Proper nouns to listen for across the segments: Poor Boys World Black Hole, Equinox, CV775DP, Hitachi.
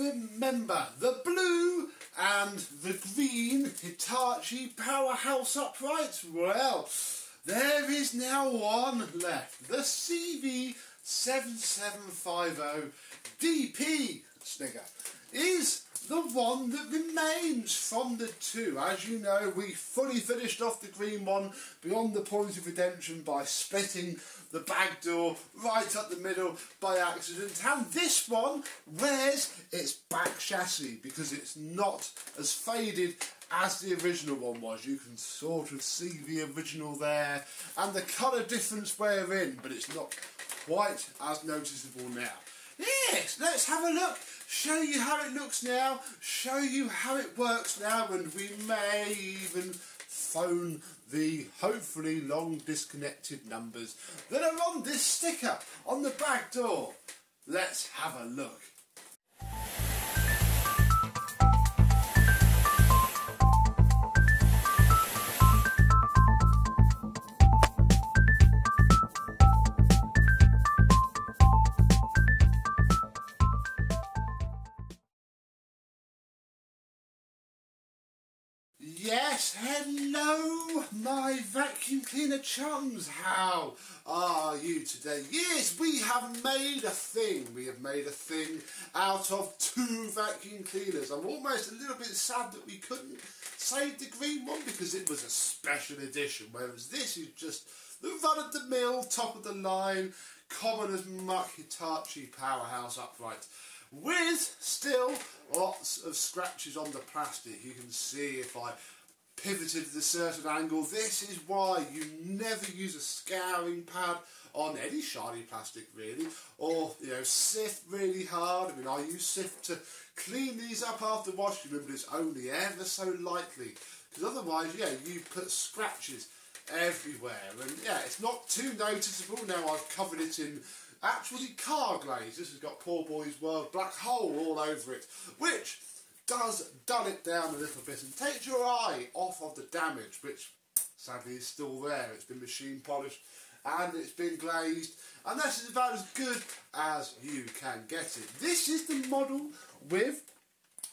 remember the blue and the green Hitachi powerhouse uprights. Well, there is now one left, the CV775DP snigger is the one that remains from the two. As you know, we fully finished off the green one beyond the point of redemption by splitting the back door right up the middle by accident, and this one wears its back chassis because it's not as faded as the original one was. You can sort of see the original there and the colour difference wherein, but it's not quite as noticeable now. Yes, let's have a look, show you how it looks now, show you how it works now, and we may even phone the hopefully long disconnected numbers that are on this sticker on the back door. Let's have a look. Yes, hello my vacuum cleaner chums, how are you today? Yes, we have made a thing. We have made a thing out of two vacuum cleaners. I'm almost a little bit sad that we couldn't save the green one because it was a special edition, whereas this is just the run-of-the-mill, top-of-the-line, common-as-muck Hitachi powerhouse upright, with still lots of scratches on the plastic. You can see if I pivoted at a certain angle. This is why you never use a scouring pad on any shiny plastic really, or sift really hard. I mean, I use sift to clean these up after washing them, but it's only ever so lightly because otherwise you put scratches everywhere, and it's not too noticeable. Now I've covered it in actually car glaze. This has got Poor Boys World Black Hole all over it, which does dull it down a little bit and takes your eye off of the damage, which sadly is still there. It's been machine polished and it's been glazed, and this is about as good as you can get it. This is the model with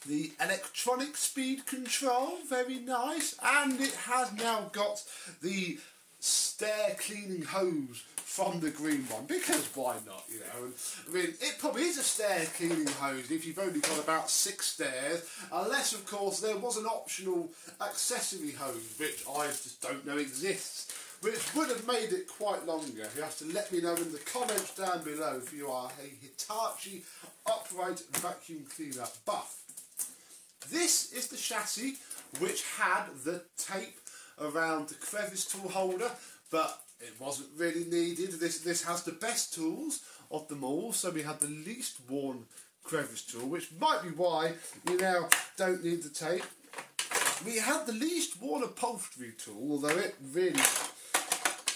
the electronic speed control, very nice, and it has now got the stair cleaning hose from the green one, because why not, and I mean, it probably is a stair cleaning hose if you've only got about 6 stairs, unless of course there was an optional accessory hose, which I just don't know exists, which would have made it quite longer. You have to let me know in the comments down below if you are a Hitachi upright vacuum cleaner buff. This is the chassis which had the tape around the crevice tool holder, but it wasn't really needed. This has the best tools of them all, so we had the least worn crevice tool, which might be why you now don't need the tape. We had the least worn upholstery tool, although it really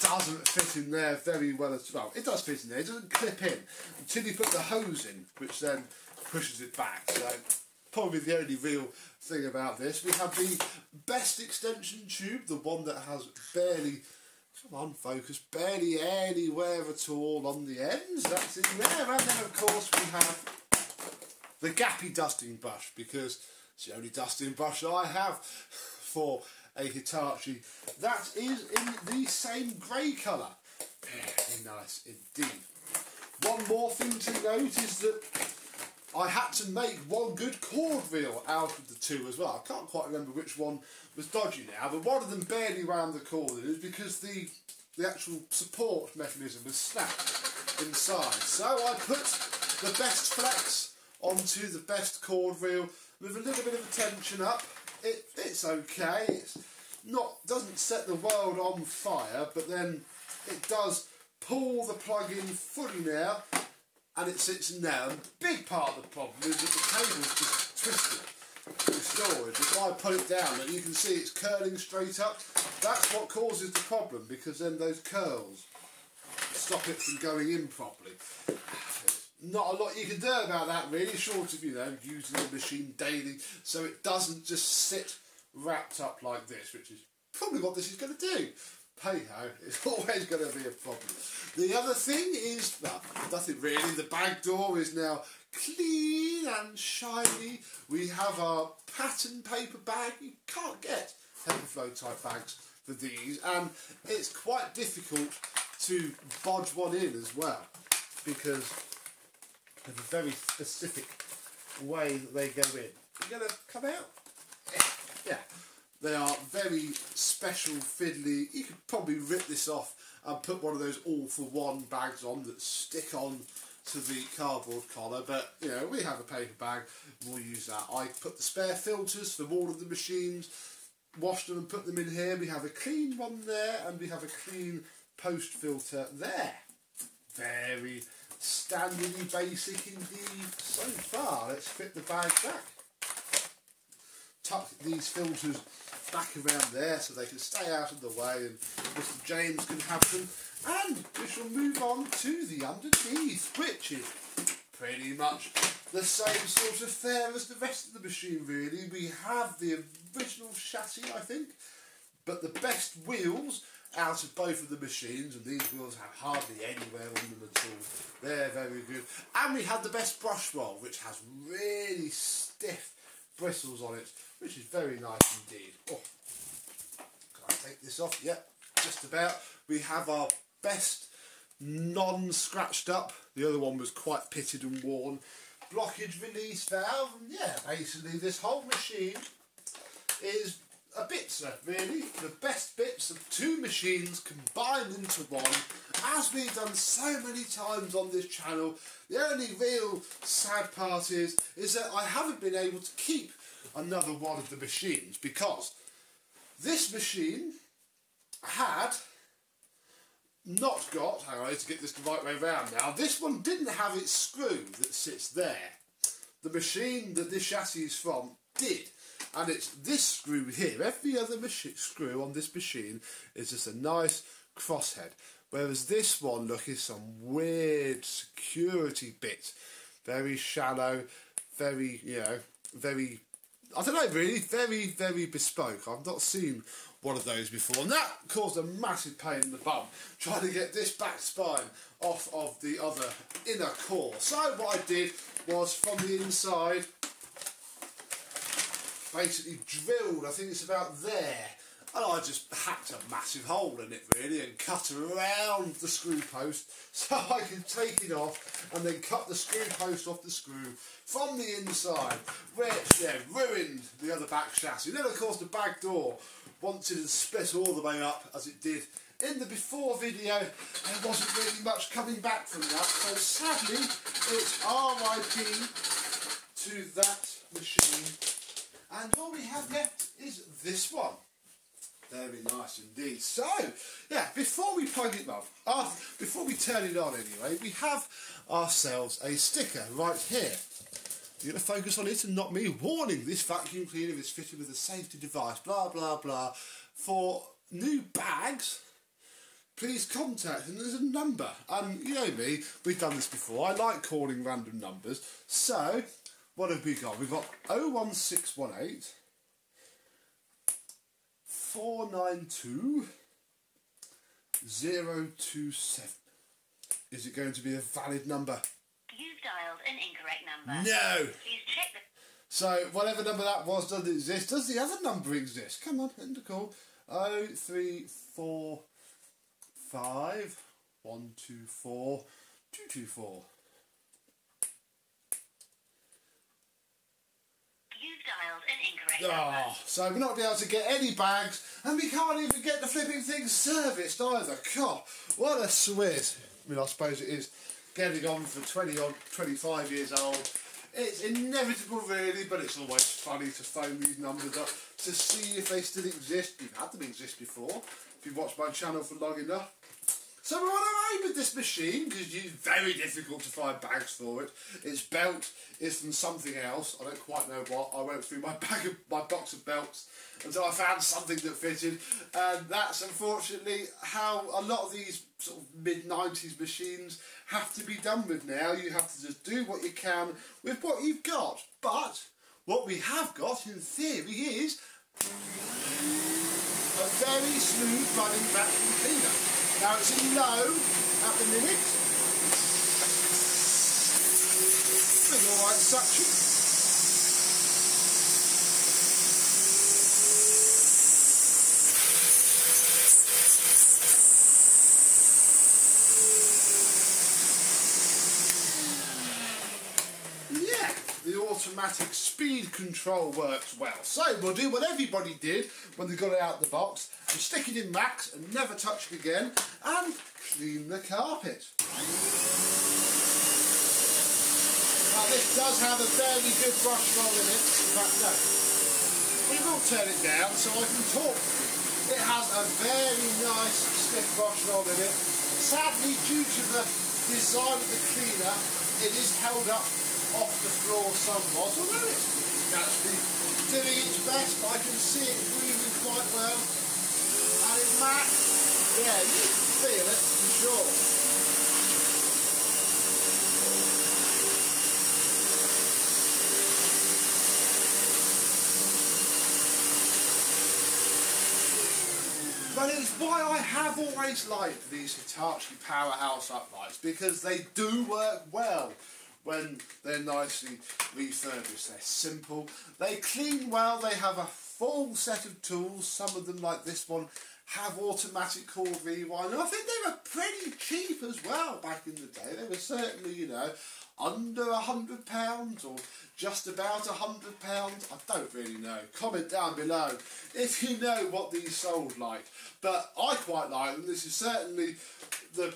doesn't fit in there very well as well. It does fit in there, it doesn't clip in until you put the hose in, which then pushes it back. So probably the only real thing about this. We have the best extension tube, the one that has barely anywhere at all on the ends. That's in there. And then of course we have the gappy dusting brush, because it's the only dusting brush I have for a Hitachi. That is in the same grey colour. Very nice indeed. One more thing to note is that I had to make one good cord reel out of the two as well. I can't quite remember which one was dodgy now, but one of them barely wound the cord in. It was because the actual support mechanism was snapped inside. So I put the best flex onto the best cord reel with a little bit of tension up. It's okay. Doesn't set the world on fire, but then it does pull the plug in fully now, and it sits in there. And the big part of the problem is that the cable's just twisted in storage. If I put it down and you can see it's curling straight up, that's what causes the problem, because then those curls stop it from going in properly. Not a lot you can do about that really, short of using the machine daily so it doesn't just sit wrapped up like this, which is probably what this is going to do. hey-ho, it's always going to be a problem. The other thing is, well, nothing really, the back door is now clean and shiny. We have our pattern paper bag. You can't get heavy flow type bags for these, and it's quite difficult to bodge one in as well, because of a very specific way that they go in. You're going to come out? Yeah. They are very special, fiddly. You could probably rip this off and put one of those all-for-one bags on that stick on to the cardboard collar, but, you know, we have a paper bag, we'll use that. I put the spare filters from all of the machines, washed them and put them in here. We have a clean one there, and we have a clean post filter there. Very standardy basic indeed so far. Let's fit the bag back. Tuck these filters back around there so they can stay out of the way and Mr. James can have them, and we shall move on to the underneath, which is pretty much the same sort of fare as the rest of the machine really. We have the original chassis, I think, but the best wheels out of both of the machines, and these wheels have hardly anywhere on them at all. They're very good. And we had the best brush roll, which has really stiff bristles on it, which is very nice indeed. Oh, can I take this off? Yep, just about. We have our best non-scratched up, the other one was quite pitted and worn, blockage release valve. And yeah, basically this whole machine is a bitzer really, the best bits of two machines combined into one. As we've done so many times on this channel, the only real sad part is that I haven't been able to keep another one of the machines, because this machine had not got, hang on, I need to get this the right way around now, this one didn't have its screw that sits there. The machine that this chassis is from did. And it's this screw here. Every other screw on this machine is just a nice crosshead, whereas this one, look, is some weird security bit. Very shallow, very, you know, very, I don't know really, very, very bespoke. I've not seen one of those before, and that caused a massive pain in the bum, trying to get this back spine off of the other inner core. So what I did was, from the inside, basically drilled, I think it's about there, and I just hacked a massive hole in it really and cut around the screw post so I can take it off and then cut the screw post off the screw from the inside, which yeah, ruined the other back chassis. Then of course the back door wanted to split all the way up as it did in the before video. There wasn't really much coming back from that, so sadly it's RIP to that machine. And all we have left is this one. Very nice indeed. So, yeah, before we plug it up, before we turn it on anyway, we have ourselves a sticker right here. You're going to focus on it and not me. Warning, this vacuum cleaner is fitted with a safety device, blah, blah, blah. For new bags, please contact, and there's a number. And you know me, we've done this before. I like calling random numbers. So, what have we got? We've got 01618 492 027. Is it going to be a valid number? You've dialed an incorrect number. No! Please check the... So, whatever number that was doesn't exist. Does the other number exist? Come on, end the call. 0345 124 224. Oh, so we're not going to be able to get any bags, and we can't even get the flipping thing serviced either. God, what a swizz. I mean, I suppose it is getting on for 20 odd, 25 years old. It's inevitable really, but it's always funny to phone these numbers up to see if they still exist. You've had them exist before, if you've watched my channel for long enough. So we're on our own with this machine, because it's very difficult to find bags for it. Its belt is from something else, I don't quite know what. I went through my box of belts until I found something that fitted, and that's unfortunately how a lot of these sort of mid-90s machines have to be done with now. You have to just do what you can with what you've got, but what we have got in theory is A very smooth running vacuum cleaner. Now it's in low at the minute. With alright suction. The automatic speed control works well. So we'll do what everybody did when they got it out of the box and stick it in max and never touch it again and clean the carpet. Now this does have a very good brush roll in it, in fact no. We will turn it down so I can talk. It has a very nice stiff brush roll in it. Sadly, due to the design of the cleaner, it is held up off the floor somewhat, although it's actually doing its best, but I can see it breathing quite well. And in fact, yeah, you can feel it for sure. But it's why I have always liked these Hitachi powerhouse uprights, because they do work well. When they're nicely refurbished, they're simple, they clean well, they have a full set of tools. Some of them, like this one, have automatic core rewind, and I think they were pretty cheap as well back in the day. They were certainly, you know, under £100 or just about £100. I don't really know. Comment down below if you know what these sold like, but I quite like them. This is certainly the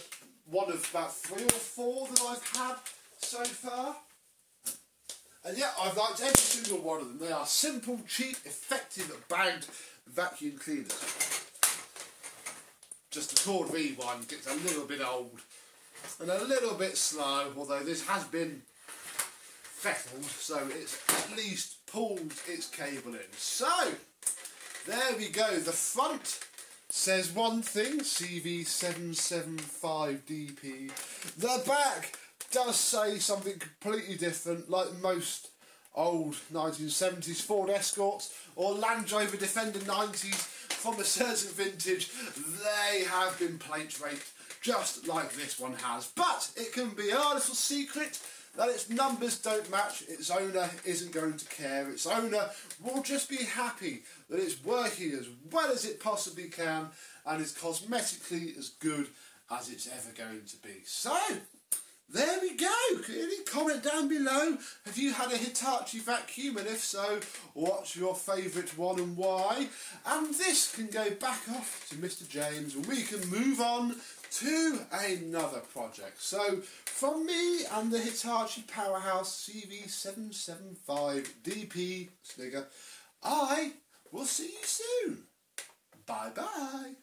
one of about 3 or 4 that I've had so far, and yeah, I've liked every single one of them. They are simple, cheap, effective bagged vacuum cleaners. Just the cord rewind gets a little bit old and a little bit slow, although this has been fettled, so it's at least pulled its cable in. So there we go. The front says one thing, CV775DP. The back does say something completely different, like most old 1970s Ford Escorts or Land Rover Defender 90s from a certain vintage. They have been plate raked just like this one has, but it can be our little secret that its numbers don't match. Its owner isn't going to care. Its owner will just be happy that it's working as well as it possibly can and is cosmetically as good as it's ever going to be. So there we go. Clearly, comment down below, have you had a Hitachi vacuum, and if so, what's your favourite one and why? And this can go back off to Mr. James and we can move on to another project. So from me and the Hitachi powerhouse CV775DP Snigger, I will see you soon. Bye bye.